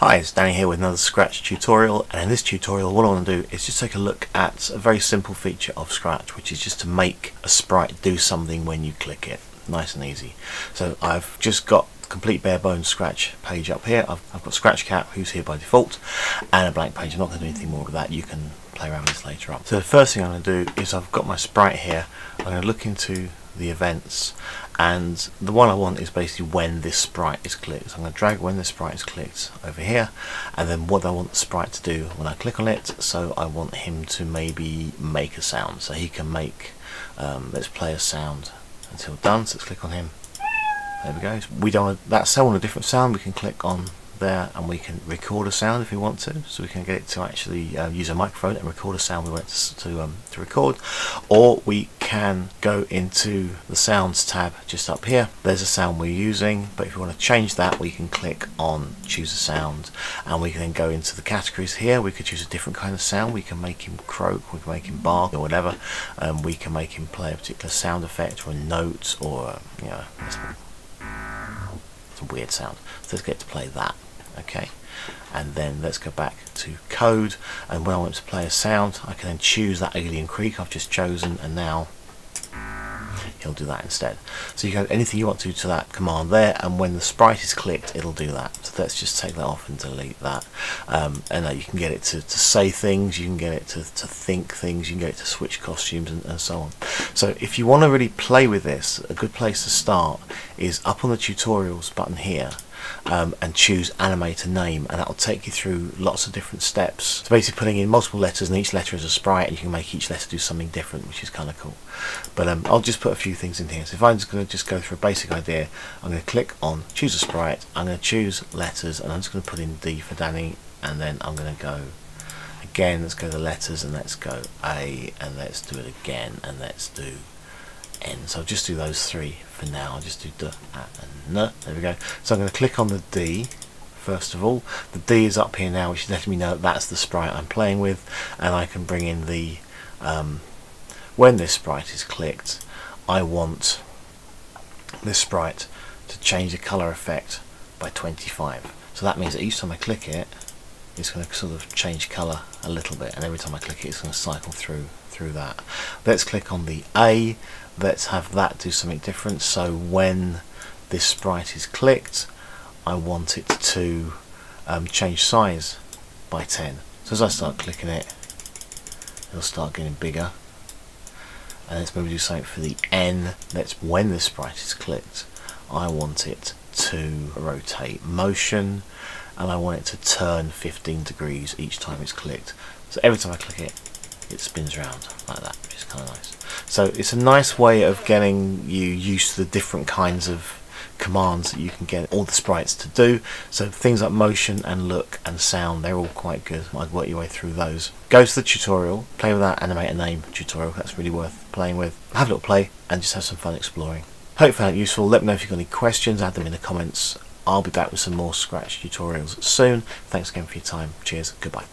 Hi, it's Danny here with another Scratch tutorial, and in this tutorial what I want to do is just take a look at a very simple feature of Scratch, which is just to make a sprite do something when you click it. Nice and easy. So I've just got the complete bare-bones Scratch page up here. I've got Scratch Cat, who's here by default, and a blank page. I'm not going to do anything more with that. You can play around with this later on. So the first thing I'm going to do is I've got my sprite here. I'm going to look into the events, and the one I want is basically when this sprite is clicked. So I'm going to drag when this sprite is clicked over here, and then what I want the sprite to do when I click on it. So I want him to maybe make a sound, so he can make, let's play a sound until done. So let's click on him. There we go. We don't want that sound on a different sound. We can click on there and we can record a sound if we want to, so we can get it to actually use a microphone and record a sound we want to record, or we can go into the sounds tab just up here. There's a sound we're using, but if you want to change that, we can click on choose a sound, and we can then go into the categories here. We could choose a different kind of sound. We can make him croak, we can make him bark or whatever, and we can make him play a particular sound effect or a note, or you know, it's a weird sound, so let's get to play that. Okay, and then let's go back to code, and when I want to play a sound, I can then choose that alien creak I've just chosen, and now he'll do that instead. So you can add anything you want to that command there, and when the sprite is clicked, it'll do that. So let's just take that off and delete that. And you can get it to say things, you can get it to think things, you can get it to switch costumes and so on. So if you want to really play with this, a good place to start is up on the tutorials button here, and choose animate a name, and that will take you through lots of different steps. So basically putting in multiple letters, and each letter is a sprite, and you can make each letter do something different, which is kind of cool. But I'll just put a few things in here. So if I'm just going to go through a basic idea, I'm going to click on choose a sprite, I'm going to choose letters, and I'm just going to put in D for Danny, and then I'm going to go again, let's go to letters, and let's go A, and let's do it again, and let's do N. So I'll just do those three for now. I'll just do D, A, and N. There we go. So I'm going to click on the D first of all. The D is up here now, which is letting me know that's the sprite I'm playing with, and I can bring in the when this sprite is clicked, I want this sprite to change the colour effect by 25. So that means that each time I click it, it's going to sort of change colour a little bit, and every time I click it, it's going to cycle through that. Let's click on the A. Let's have that do something different. So when this sprite is clicked, I want it to change size by 10. So as I start clicking it, it'll start getting bigger. And let's maybe do something for the N. Let's, when this sprite is clicked, I want it to rotate motion, and I want it to turn 15 degrees each time it's clicked. So every time I click it, it spins around like that, which is kind of nice. So it's a nice way of getting you used to the different kinds of commands that you can get all the sprites to do. So things like motion and look and sound, they're all quite good. I'd work your way through those. Go to the tutorial, play with that animate a name tutorial. That's really worth playing with. Have a little play and just have some fun exploring. Hope you found it useful. Let me know if you've got any questions. Add them in the comments. I'll be back with some more Scratch tutorials soon. Thanks again for your time. Cheers. Goodbye.